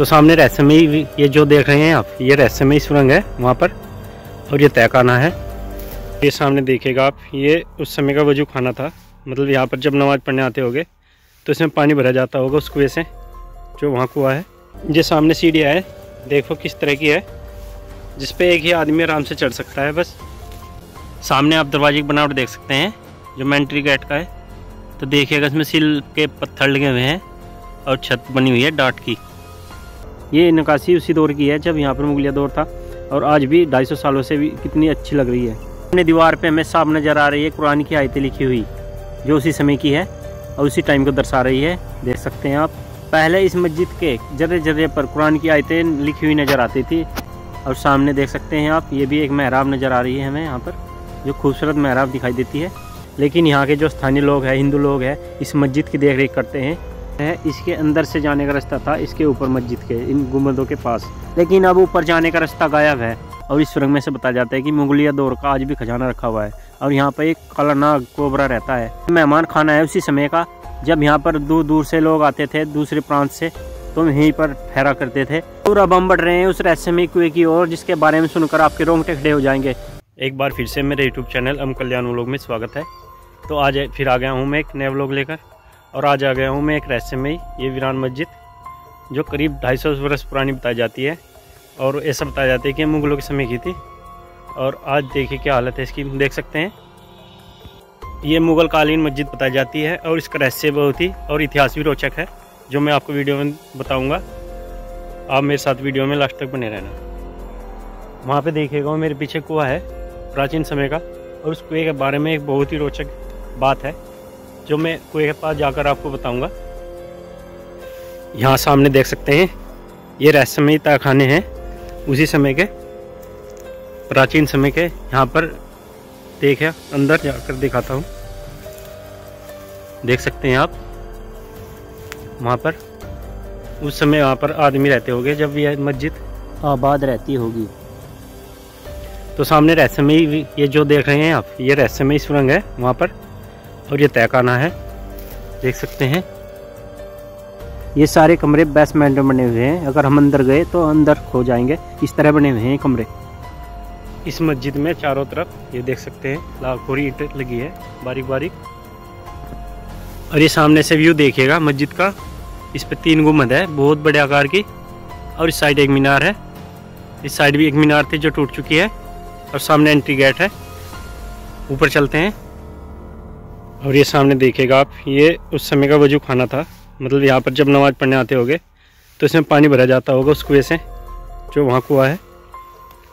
तो सामने रहस्यमय, ये जो देख रहे हैं आप, ये रहस्यमय सुरंग है वहाँ पर, और ये तहखाना है। ये सामने देखिएगा आप, ये उस समय का वजू खाना था, मतलब यहाँ पर जब नमाज़ पढ़ने आते होगे तो इसमें पानी भरा जाता होगा उस कुएँ से, जो वहाँ कुआ है। ये सामने सीढ़ियाँ है, देखो किस तरह की है, जिस पे एक ही आदमी आराम से चढ़ सकता है बस। सामने आप दरवाजे की बनावट देख सकते हैं जो मेंट्री गेट का है, तो देखिएगा इसमें सील के पत्थर लगे हुए हैं और छत बनी हुई है डाट की। ये नक्काशी उसी दौर की है जब यहाँ पर मुगलिया दौर था, और आज भी 250 सालों से भी कितनी अच्छी लग रही है। अपने दीवार पे हमें साफ नज़र आ रही है कुरान की आयतें लिखी हुई, जो उसी समय की है और उसी टाइम को दर्शा रही है, देख सकते हैं आप। पहले इस मस्जिद के जर्रे जर्रे पर कुरान की आयतें लिखी हुई नज़र आती थी, और सामने देख सकते हैं आप, ये भी एक मेहराब नज़र आ रही है हमें यहाँ पर, जो खूबसूरत मेहराब दिखाई देती है। लेकिन यहाँ के जो स्थानीय लोग हैं, हिंदू लोग हैं, इस मस्जिद की देखरेख करते हैं। इसके अंदर से जाने का रास्ता था इसके ऊपर मस्जिद के इन गुंबदों के पास, लेकिन अब ऊपर जाने का रास्ता गायब है। और इस सुरंग में से बताया जाता है कि मुगलिया दौर का आज भी खजाना रखा हुआ है, और यहाँ पर एक काला नाग कोबरा रहता है। मेहमान खाना है उसी समय का, जब यहाँ पर दूर दूर से लोग आते थे, दूसरे प्रांत से, तो यहीं पर ठहरा करते थे। और अब हम बढ़ रहे हैं उस रहस्यमय कुएं की ओर, जिसके बारे में सुनकर आपके रोंगटे खड़े हो जाएंगे। एक बार फिर से मेरे यूट्यूब चैनल अम कल्याण व्लॉग में स्वागत है। तो आज फिर आ गया हूँ मैं एक नए व्लॉग लेकर, और आज आ गया हूँ मैं एक रहस्यमय ये वीरान मस्जिद, जो करीब 250 वर्ष पुरानी बताई जाती है, और ऐसा बताया जाता है कि मुगलों के समय की थी। और आज देखिए क्या हालत है इसकी, देख सकते हैं। ये मुग़ल कालीन मस्जिद बताई जाती है, और इसका रहस्य बहुत ही और इतिहास भी रोचक है, जो मैं आपको वीडियो में बताऊँगा। आप मेरे साथ वीडियो में लास्ट तक बने रहना। वहाँ पर देखिएगा मेरे पीछे कुआ है प्राचीन समय का, और उस कुएँ के बारे में एक बहुत ही रोचक बात है, जो मैं कुएं के पास जाकर आपको बताऊंगा। यहाँ सामने देख सकते हैं ये रहस्यमय तहखाने हैं, उसी समय के, प्राचीन समय के। यहाँ पर देखिए, अंदर जाकर दिखाता हूँ, देख सकते हैं आप। वहाँ पर उस समय वहाँ पर आदमी रहते होंगे जब यह मस्जिद आबाद रहती होगी। तो सामने रहस्यमय, ये जो देख रहे हैं आप, ये रहस्यमय सुरंग है वहाँ पर, और ये तहखाना है, देख सकते हैं। ये सारे कमरे बेसमेंट में बने हुए हैं, अगर हम अंदर गए तो अंदर खो जाएंगे, इस तरह बने हुए हैं कमरे। इस मस्जिद में चारों तरफ ये देख सकते हैं लाखोरी ईंट लगी है बारीक बारीक। और ये सामने से व्यू देखिएगा मस्जिद का, इस पर 3 गुंबद है बहुत बड़े आकार की, और इस साइड एक मीनार है, इस साइड भी एक मीनार थी जो टूट चुकी है, और सामने एंट्री गेट है। ऊपर चलते हैं, और ये सामने देखिएगा आप, ये उस समय का वजू खाना था, मतलब यहाँ पर जब नमाज़ पढ़ने आते होगे तो इसमें पानी भरा जाता होगा उस कुएँ से, जो वहाँ कुआ है,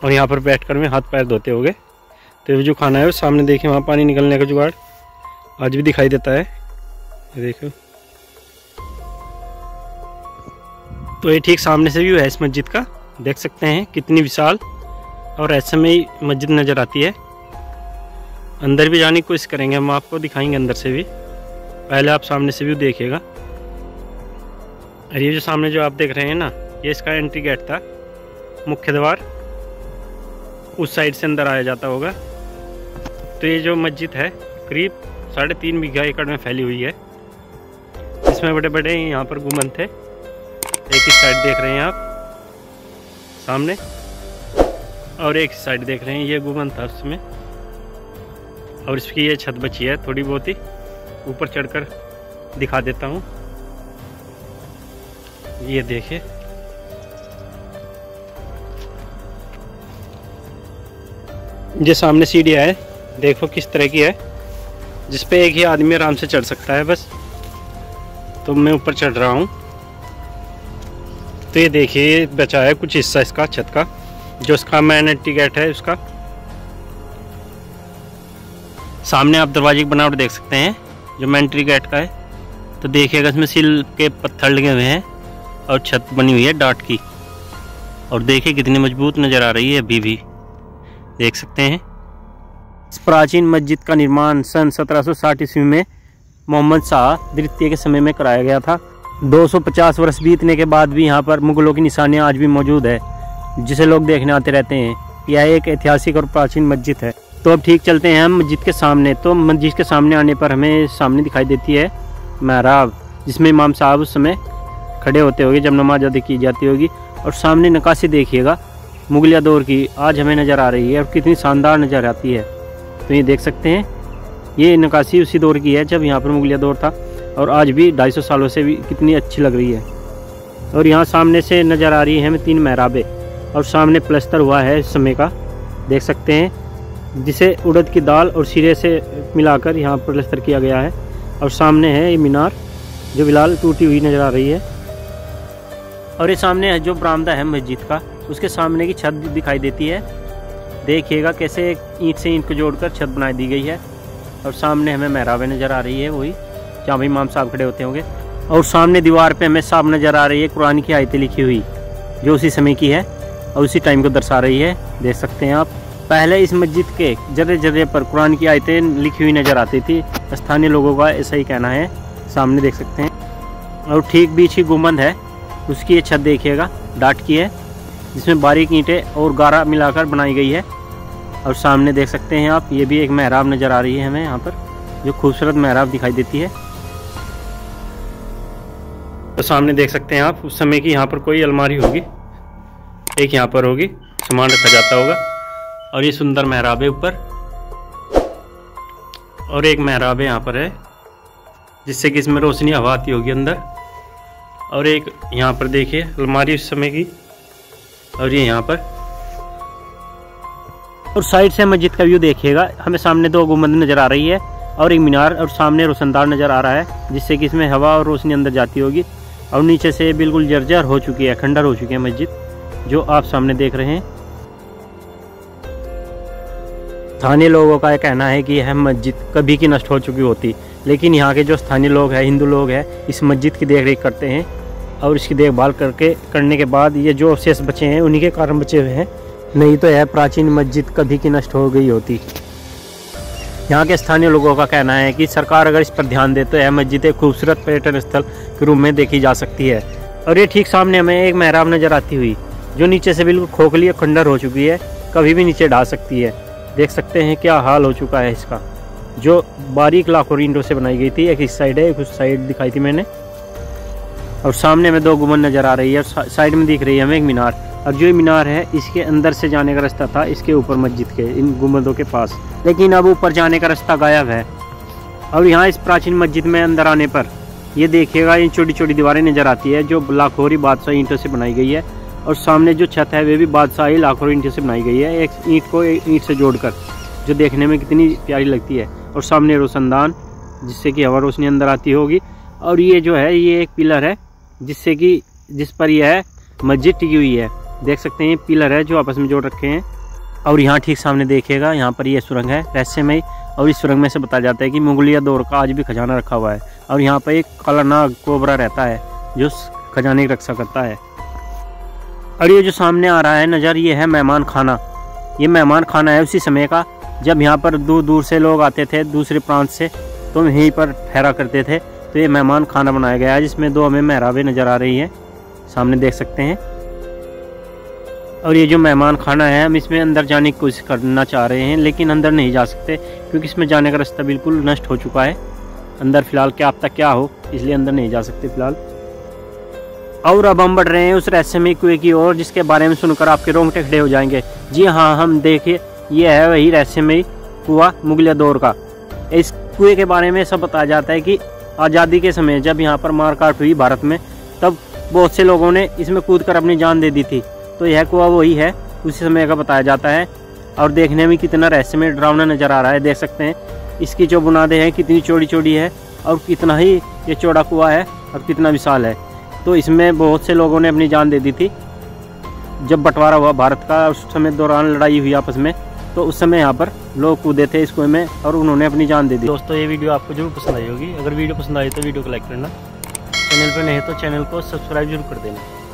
और यहाँ पर बैठकर में हाथ पैर धोते होगे, तो वजू खाना है। और सामने देखिए वहाँ पानी निकलने का जुगाड़ आज भी दिखाई देता है, देखो। तो ये ठीक सामने से व्यू है इस मस्जिद का, देख सकते हैं कितनी विशाल और ऐसे में ही मस्जिद नज़र आती है। अंदर भी जाने की कोशिश करेंगे हम, आपको दिखाएंगे अंदर से भी, पहले आप सामने से व्यू देखिएगा। और ये जो सामने जो आप देख रहे हैं ना, ये इसका एंट्री गेट था, मुख्य द्वार, उस साइड से अंदर आया जाता होगा। तो ये जो मस्जिद है करीब 3.5 बीघा एकड़ में फैली हुई है, इसमें बड़े बड़े यहाँ पर गुंबद थे, एक ही साइड देख रहे हैं आप सामने, और एक साइड देख रहे हैं ये गुंबद था उसमें, और इसकी ये छत बची है थोड़ी बहुत ही, ऊपर चढ़कर दिखा देता हूँ। ये देखिए, ये सामने सीढ़ियाँ है, देखो किस तरह की है, जिस पे एक ही आदमी आराम से चढ़ सकता है बस। तो मैं ऊपर चढ़ रहा हूँ। तो ये देखिए बचा है कुछ हिस्सा इसका छत का, जो इसका मेन एंट्री गेट है उसका। सामने आप दरवाजे की बनावट देख सकते हैं जो मेंट्री गेट का है, तो देखिएगा इसमें सील के पत्थर लगे हुए हैं और छत बनी हुई है डाट की, और देखिए कितनी मजबूत नज़र आ रही है अभी भी, देख सकते हैं। इस प्राचीन मस्जिद का निर्माण सन 1760 ईस्वी में मोहम्मद शाह द्वितीय के समय में कराया गया था। 250 वर्ष बीतने के बाद भी यहाँ पर मुगलों की निशानियाँ आज भी मौजूद है, जिसे लोग देखने आते रहते हैं। यह एक ऐतिहासिक और प्राचीन मस्जिद है। तो अब ठीक चलते हैं हम मस्जिद के सामने। तो मस्जिद के सामने आने पर हमें सामने दिखाई देती है मेहराब, जिसमें इमाम साहब उस समय खड़े होते होंगे जब नमाज अदा की जाती होगी। और सामने नक्काशी देखिएगा मुगलिया दौर की आज हमें नज़र आ रही है और कितनी शानदार नज़र आती है। तो ये देख सकते हैं ये नक्काशी उसी दौर की है जब यहाँ पर मुगलिया दौर था और आज भी 250 सालों से भी कितनी अच्छी लग रही है। और यहाँ सामने से नज़र आ रही है हमें तीन मेहराबें और सामने प्लस्तर हुआ है इस समय का देख सकते हैं, जिसे उड़द की दाल और शीरे से मिलाकर यहाँ प्लस्तर किया गया है। और सामने है ये मीनार जो बिलाल टूटी हुई नज़र आ रही है। और ये सामने है जो बरामदा है मस्जिद का, उसके सामने की छत दिखाई देती है। देखिएगा कैसे ईंट से ईंट को जोड़कर छत बना दी गई है। और सामने हमें मेहराबें नज़र आ रही है वही जहाँ भी इमाम साहब खड़े होते होंगे। और सामने दीवार पे हमें साफ नज़र आ रही है कुरान की आयतें लिखी हुई जो उसी समय की है और उसी टाइम को दर्शा रही है। देख सकते हैं आप, पहले इस मस्जिद के जर्रे जर्रे पर कुरान की आयतें लिखी हुई नज़र आती थी, स्थानीय लोगों का ऐसा ही कहना है। सामने देख सकते हैं और ठीक बीच ही गुंबद है, उसकी ये छत देखिएगा डाट की है जिसमें बारीक ईंटें और गारा मिलाकर बनाई गई है। और सामने देख सकते हैं आप, ये भी एक मेहराब नज़र आ रही है हमें यहाँ पर जो खूबसूरत मेहराब दिखाई देती है। तो सामने देख सकते हैं आप उस समय की यहाँ पर कोई अलमारी होगी, एक यहाँ पर होगी, सामान रखा जाता होगा। और ये सुंदर मेहराब है ऊपर और एक मेहराब है यहाँ पर है जिससे कि इसमें रोशनी हवा आती होगी अंदर। और एक यहाँ पर देखिए अलमारी उस समय की और ये यहाँ पर। और साइड से मस्जिद का व्यू देखिएगा, हमें सामने दो गुंबद नज़र आ रही है और एक मीनार और सामने रोशनदार नज़र आ रहा है जिससे कि इसमें हवा और रोशनी अंदर जाती होगी। और नीचे से बिल्कुल जर्जर हो चुकी है, खंडर हो चुकी है मस्जिद जो आप सामने देख रहे हैं। स्थानीय लोगों का यह कहना है कि यह मस्जिद कभी की नष्ट हो चुकी होती, लेकिन यहाँ के जो स्थानीय लोग हैं हिंदू लोग हैं इस मस्जिद की देखरेख करते हैं और इसकी देखभाल करने के बाद ये जो अवशेष बचे हैं उन्हीं के कारण बचे हुए हैं, नहीं तो यह प्राचीन मस्जिद कभी की नष्ट हो गई होती। यहाँ के स्थानीय लोगों का कहना है कि सरकार अगर इस पर ध्यान दे तो यह मस्जिद एक खूबसूरत पर्यटन स्थल के रूप में देखी जा सकती है। और ये ठीक सामने हमें एक मेहराब नज़र आती हुई जो नीचे से बिल्कुल खोखली और खंडर हो चुकी है, कभी भी नीचे ढह सकती है। देख सकते हैं क्या हाल हो चुका है इसका, जो बारीक लाखों ईंटों से बनाई गई थी। एक इस साइड है एक उस साइड दिखाई थी मैंने। और सामने में दो गुंबद नज़र आ रही है और साइड में दिख रही है हमें एक मीनार। और जो ये मीनार है इसके अंदर से जाने का रास्ता था इसके ऊपर मस्जिद के इन गुंबदों के पास, लेकिन अब ऊपर जाने का रास्ता गायब है। और यहाँ इस प्राचीन मस्जिद में अंदर आने पर ये देखिएगा ये छोटी छोटी दीवारें नज़र आती है जो लाखोरी बादशाह ईंटों से बनाई गई है। और सामने जो छत है वे भी बादशाही लाखोरी ईंटों से बनाई गई है, एक ईंट को ईंट से जोड़कर, जो देखने में कितनी प्यारी लगती है। और सामने रोशनदान जिससे कि हवा रोशनी अंदर आती होगी। और ये जो है ये एक पिलर है जिससे कि जिस पर यह मस्जिद टिकी हुई है। देख सकते हैं पिलर है जो आपस में जोड़ रखे हैं। और यहाँ ठीक सामने देखिएगा यहाँ पर ये सुरंग है रहस्यमय, और इस सुरंग में से बताया जाता है कि मुगलिया दौर का आज भी खजाना रखा हुआ है। और यहाँ पर एक काला नाग कोबरा रहता है जो खजाने की रक्षा करता है। और ये जो सामने आ रहा है नज़र ये है मेहमान खाना, ये मेहमान खाना है उसी समय का जब यहाँ पर दूर दूर से लोग आते थे दूसरे प्रांत से, तो यहीं पर ठहरा करते थे। तो ये मेहमान खाना बनाया गया है जिसमें दो हमें मेहराबें नज़र आ रही हैं सामने देख सकते हैं। और ये जो मेहमान खाना है हम इसमें अंदर जाने की कोशिश करना चाह रहे हैं, लेकिन अंदर नहीं जा सकते क्योंकि इसमें जाने का रास्ता बिल्कुल नष्ट हो चुका है। अंदर फ़िलहाल क्या अब तक क्या हो, इसलिए अंदर नहीं जा सकते फ़िलहाल। और अब हम बढ़ रहे हैं उस रहस्यमय कुएं की ओर जिसके बारे में सुनकर आपके रोंगटे खड़े हो जाएंगे। जी हाँ, हम देखिए ये है वही रहस्यमय कुआं मुगलिया दौर का। इस कुएँ के बारे में सब बताया जाता है कि आज़ादी के समय जब यहाँ पर मारकाट हुई भारत में, तब बहुत से लोगों ने इसमें कूद कर अपनी जान दे दी थी। तो यह कुआं वही है उसी समय का बताया जाता है। और देखने में कितना रहस्यमय डरावना नज़र आ रहा है। देख सकते हैं इसकी जो बुनादें हैं कितनी चौड़ी चौड़ी है और कितना ही ये चौड़ा कुआं है और कितना विशाल है। तो इसमें बहुत से लोगों ने अपनी जान दे दी थी जब बंटवारा हुआ भारत का, उस समय दौरान लड़ाई हुई आपस में, तो उस समय यहाँ पर लोग कूदे थे इस कुएं में और उन्होंने अपनी जान दे दी। दोस्तों ये वीडियो आपको जरूर पसंद आई होगी, अगर वीडियो पसंद आई तो वीडियो को लाइक करना, चैनल पर नहीं तो चैनल को सब्सक्राइब जरूर कर देना।